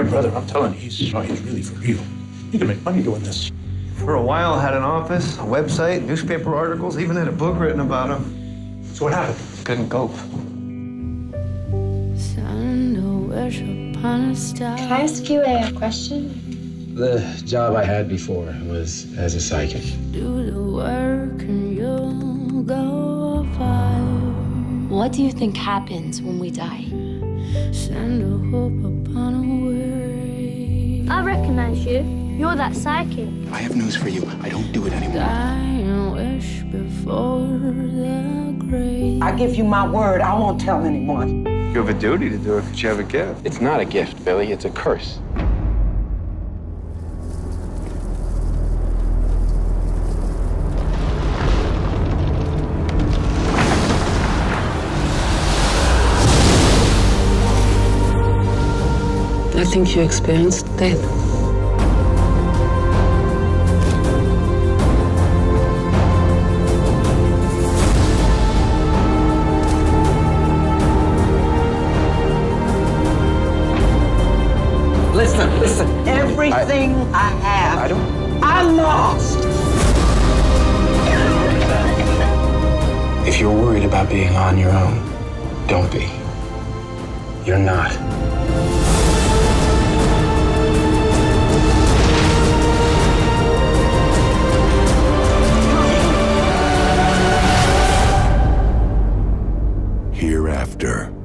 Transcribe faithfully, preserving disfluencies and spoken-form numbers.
Your brother, I'm telling you, he's, oh, he's really for real. You can make money doing this. For a while, had an office, a website, newspaper articles, even had a book written about him. So what happened? Couldn't cope. Can I ask you a question? The job I had before was as a psychic. Do the work and you'll go far. What do you think happens when we die? Send a hope upon a weary. I recognize you. You're that psychic. I have news for you. I don't do it anymore. Dying wish before the grave. I give you my word. I won't tell anyone. You have a duty to do it if you have a gift. It's not a gift, Billy. It's a curse. I think you experienced death. Listen, listen. Everything I, I have, I don't. I lost. If you're worried about being on your own, don't be. You're not. Hereafter.